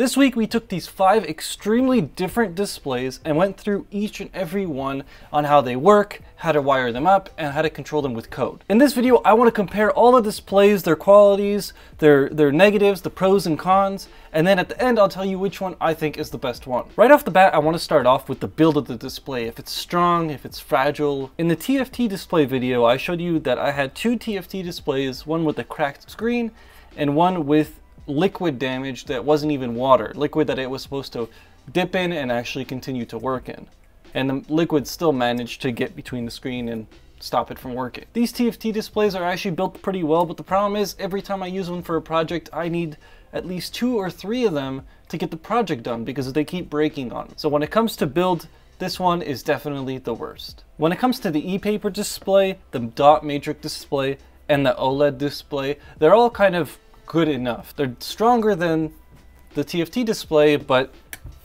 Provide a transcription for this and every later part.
This week we took these 5 extremely different displays and went through each and every one on how they work, how to wire them up, and how to control them with code. In this video, I want to compare all the displays, their qualities, their negatives, the pros and cons, and then at the end, I'll tell you which one I think is the best one. Right off the bat, I want to start off with the build of the display, if it's strong, if it's fragile. In the TFT display video, I showed you that I had 2 TFT displays, one with a cracked screen and one with liquid damage that wasn't even water, liquid that it was supposed to dip in and actually continue to work in. And the liquid still managed to get between the screen and stop it from working. These TFT displays are actually built pretty well, but the problem is every time I use one for a project, I need at least 2 or 3 of them to get the project done because they keep breaking on them. So when it comes to build, this one is definitely the worst. When it comes to the E-paper display, the dot matrix display, and the OLED display, they're all kind of good enough. They're stronger than the TFT display, but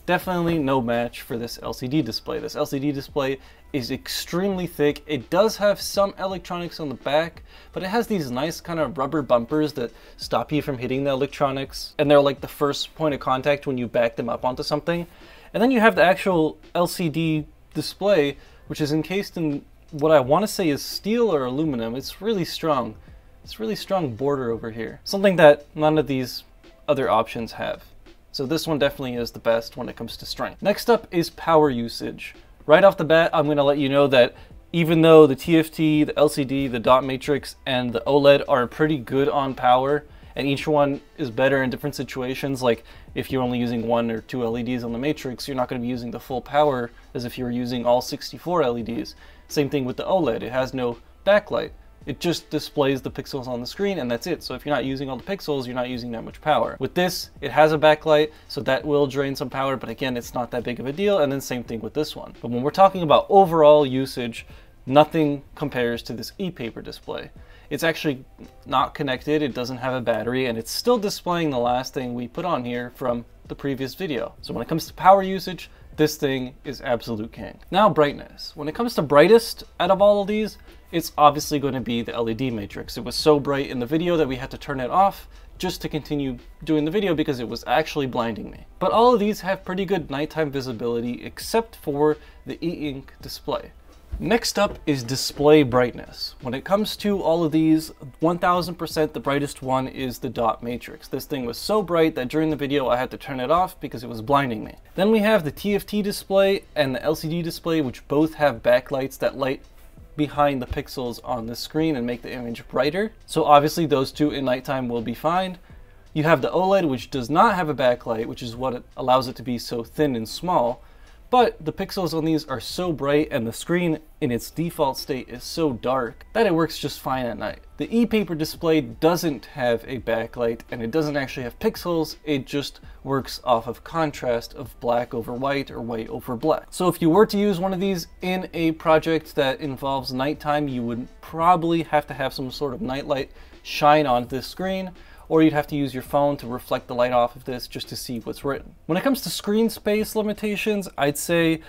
definitely no match for this LCD display. This LCD display is extremely thick. It does have some electronics on the back, but it has these nice kind of rubber bumpers that stop you from hitting the electronics. And they're like the first point of contact when you back them up onto something. And then you have the actual LCD display, which is encased in what I want to say is steel or aluminum. It's really strong. It's a really strong border over here. Something that none of these other options have. So this one definitely is the best when it comes to strength. Next up is power usage. Right off the bat, I'm gonna let you know that even though the TFT, the LCD, the dot matrix, and the OLED are pretty good on power, and each one is better in different situations, like if you're only using 1 or 2 LEDs on the matrix, you're not gonna be using the full power as if you were using all 64 LEDs. Same thing with the OLED, it has no backlight. It just displays the pixels on the screen and that's it. So if you're not using all the pixels, you're not using that much power. With this, it has a backlight, so that will drain some power, but again, it's not that big of a deal. And then same thing with this one. But when we're talking about overall usage, nothing compares to this E-paper display. It's actually not connected, it doesn't have a battery, and it's still displaying the last thing we put on here from the previous video. So when it comes to power usage, this thing is absolute king. Now brightness. When it comes to brightest out of all of these, it's obviously going to be the LED matrix. It was so bright in the video that we had to turn it off just to continue doing the video because it was actually blinding me. But all of these have pretty good nighttime visibility except for the E-Ink display. Next up is display brightness. When it comes to all of these, 1000% the brightest one is the dot matrix. This thing was so bright that during the video I had to turn it off because it was blinding me. Then we have the TFT display and the LCD display, which both have backlights that light behind the pixels on the screen and make the image brighter. So obviously those two in nighttime will be fine. You have the OLED, which does not have a backlight, which is what allows it to be so thin and small. But the pixels on these are so bright and the screen in its default state is so dark that it works just fine at night. The E-paper display doesn't have a backlight and it doesn't actually have pixels, it just works off of contrast of black over white or white over black. So if you were to use one of these in a project that involves nighttime, you would probably have to have some sort of nightlight shine on this screen, or you'd have to use your phone to reflect the light off of this just to see what's written. When it comes to screen space limitations, I'd say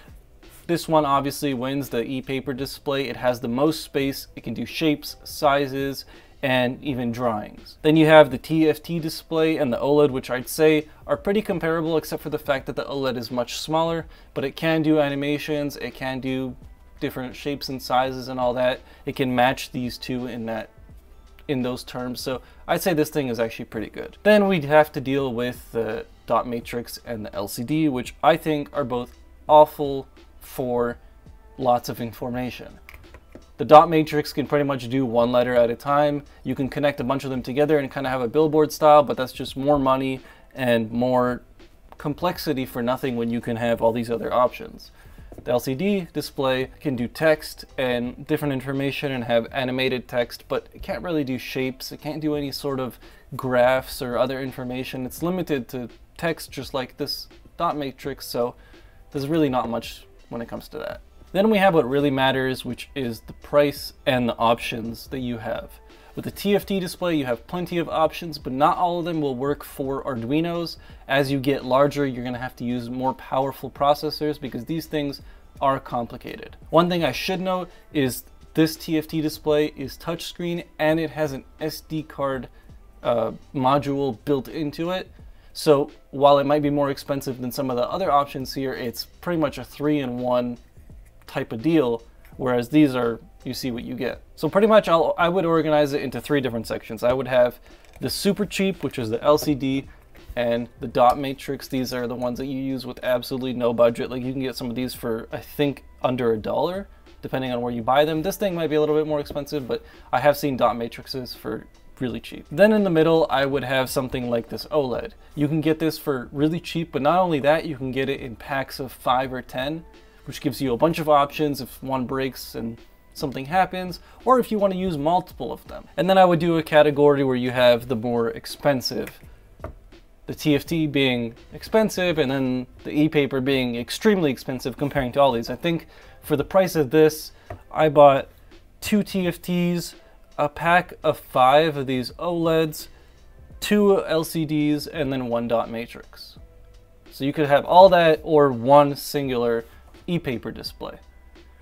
this one obviously wins, the E-paper display. It has the most space. It can do shapes, sizes, and even drawings. Then you have the TFT display and the OLED, which I'd say are pretty comparable except for the fact that the OLED is much smaller, but it can do animations, it can do different shapes and sizes and all that. It can match these two in those terms, so I'd say this thing is actually pretty good. Then we'd have to deal with the dot matrix and the LCD, which I think are both awful for lots of information. The dot matrix can pretty much do one letter at a time. You can connect a bunch of them together and kind of have a billboard style, but that's just more money and more complexity for nothing when you can have all these other options. The LCD display can do text and different information and have animated text, but it can't really do shapes. It can't do any sort of graphs or other information. It's limited to text just like this dot matrix, so there's really not much when it comes to that. Then we have what really matters, which is the price and the options that you have. With the TFT display, you have plenty of options, but not all of them will work for Arduinos. As you get larger, you're gonna have to use more powerful processors because these things are complicated. One thing I should note is this TFT display is touchscreen and it has an SD card module built into it. So while it might be more expensive than some of the other options here, it's pretty much a 3-in-1 type of deal, whereas these are, you see what you get. So pretty much I would organize it into 3 different sections. I would have the super cheap, which is the LCD, and the dot matrix. These are the ones that you use with absolutely no budget. Like, you can get some of these for, I think, under $1, depending on where you buy them. This thing might be a little bit more expensive, but I have seen dot matrices for really cheap. Then in the middle, I would have something like this OLED. You can get this for really cheap, but not only that, you can get it in packs of 5 or 10, which gives you a bunch of options if one breaks and something happens, or if you want to use multiple of them. And then I would do a category where you have the more expensive, the TFT being expensive, and then the e-paper being extremely expensive comparing to all these. I think for the price of this, I bought 2 TFTs, a pack of 5 of these OLEDs, 2 LCDs, and then 1 dot matrix. So you could have all that or one singular e-paper display.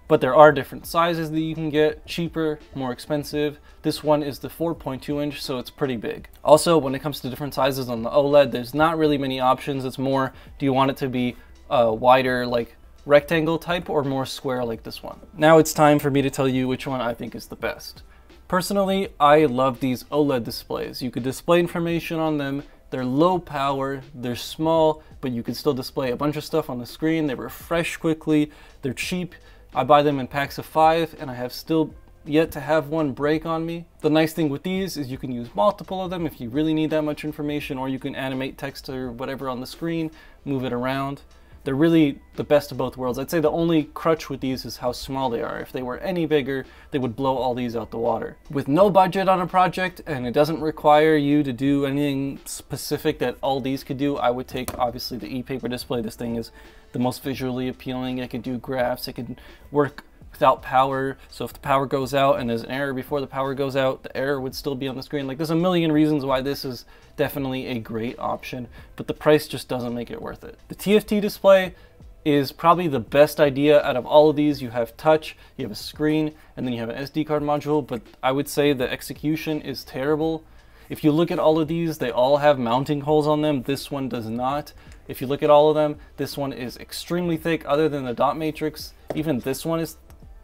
But there are different sizes that you can get, cheaper, more expensive. This one is the 4.2 inch, so it's pretty big. Also, when it comes to different sizes on the OLED, there's not really many options. It's more, do you want it to be wider, like rectangle type, or more square like this one? Now it's time for me to tell you which one I think is the best. Personally, I love these OLED displays. You could display information on them. They're low power, they're small, but you can still display a bunch of stuff on the screen. They refresh quickly, they're cheap. I buy them in packs of 5, and I have still yet to have one break on me. The nice thing with these is you can use multiple of them if you really need that much information, or you can animate text or whatever on the screen, move it around. They're really the best of both worlds. I'd say the only crutch with these is how small they are. If they were any bigger, they would blow all these out the water. With no budget on a project, and it doesn't require you to do anything specific that all these could do, I would take, obviously, the e-paper display. This thing is the most visually appealing. It could do graphs, it could work without power. So if the power goes out and there's an error before the power goes out, the error would still be on the screen. Like, there's a million reasons why this is definitely a great option, but the price just doesn't make it worth it. The TFT display is probably the best idea out of all of these. You have touch, you have a screen, and then you have an SD card module, but I would say the execution is terrible. If you look at all of these, they all have mounting holes on them. This one does not. If you look at all of them, this one is extremely thick. Other than the dot matrix, even this one is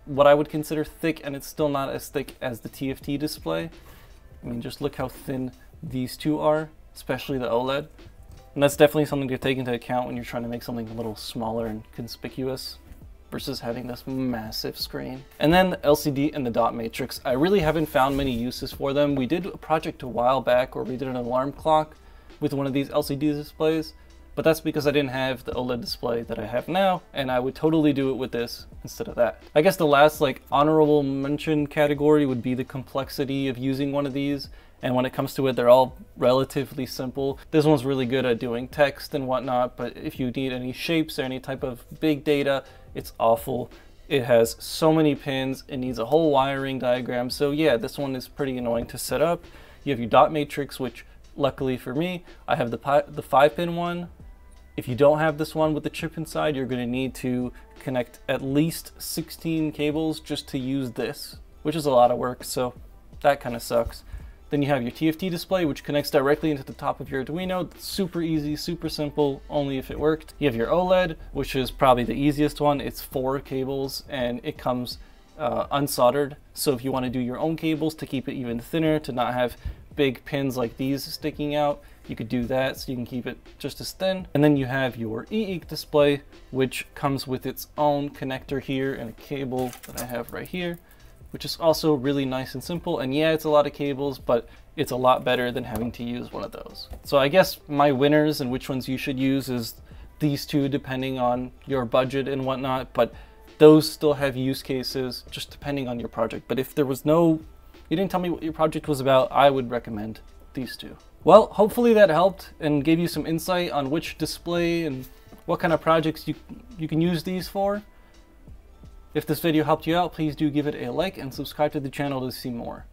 what I would consider thick, and it's still not as thick as the TFT display. I mean, just look how thin these two are, especially the OLED. And that's definitely something to take into account when you're trying to make something a little smaller and conspicuous versus having this massive screen. And then the LCD and the dot matrix. I really haven't found many uses for them. We did a project a while back where we did an alarm clock with one of these LCD displays, but that's because I didn't have the OLED display that I have now, and I would totally do it with this instead of that. I guess the last, like, honorable mention category would be the complexity of using one of these, and when it comes to it, they're all relatively simple. This one's really good at doing text and whatnot, but if you need any shapes or any type of big data, it's awful. It has so many pins, it needs a whole wiring diagram, so yeah, this one is pretty annoying to set up. You have your dot matrix, which luckily for me, I have the 5-pin one. If you don't have this one with the chip inside, you're going to need to connect at least 16 cables just to use this, which is a lot of work, so that kind of sucks. Then you have your TFT display, which connects directly into the top of your Arduino. It's super easy, super simple, only if it worked. You have your OLED, which is probably the easiest one. It's 4 cables, and it comes unsoldered, so if you want to do your own cables to keep it even thinner, to not have big pins like these sticking out, you could do that so you can keep it just as thin. And then you have your E-Ink display, which comes with its own connector here and a cable that I have right here, which is also really nice and simple. And yeah, it's a lot of cables, but it's a lot better than having to use one of those. So I guess my winners and which ones you should use is these two, depending on your budget and whatnot, but those still have use cases just depending on your project. But if there was no, you didn't tell me what your project was about, I would recommend these two. Well, hopefully that helped and gave you some insight on which display and what kind of projects you can use these for. If this video helped you out, please do give it a like and subscribe to the channel to see more.